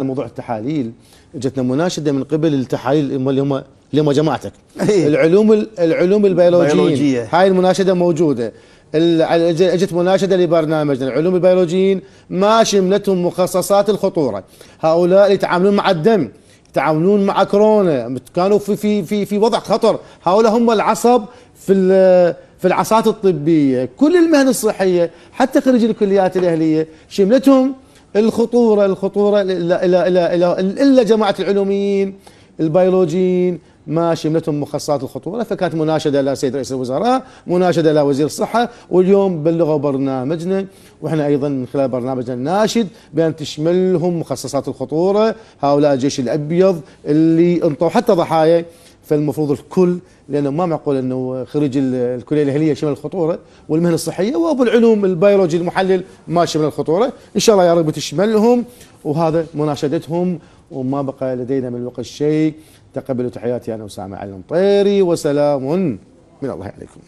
موضوع التحاليل جتنا مناشده من قبل التحاليل اللي هم جماعتك العلوم البيولوجيين. هاي المناشده موجوده، اجت مناشده لبرنامجنا العلوم البيولوجيين ما شملتهم مخصصات الخطوره. هؤلاء يتعاملون مع الدم، يتعاملون مع كورونا، كانوا في وضع خطر. هؤلاء هم العصب في العصات الطبيه، كل المهن الصحيه حتى خريجي الكليات الاهليه شملتهم الخطوره الا جماعه العلوميين البيولوجيين ما شملتهم مخصصات الخطوره. فكانت مناشده لسيد رئيس الوزراء، مناشده لوزير الصحه، واليوم بلغوا برنامجنا، واحنا ايضا من خلال برنامجنا ناشد بان تشملهم مخصصات الخطوره. هؤلاء الجيش الابيض اللي انطوا حتى ضحايا، فالمفروض الكل، لانه ما معقول انه خريج الكليه الاهليه شمل الخطوره والمهنه الصحيه، وابو العلوم البيولوجي المحلل ما شمل الخطوره. ان شاء الله يا رب تشملهم. وهذا مناشدتهم، وما بقى لدينا من الوقت شيء. تقبلوا تحياتي انا وسامع المطيري، وسلام من الله عليكم.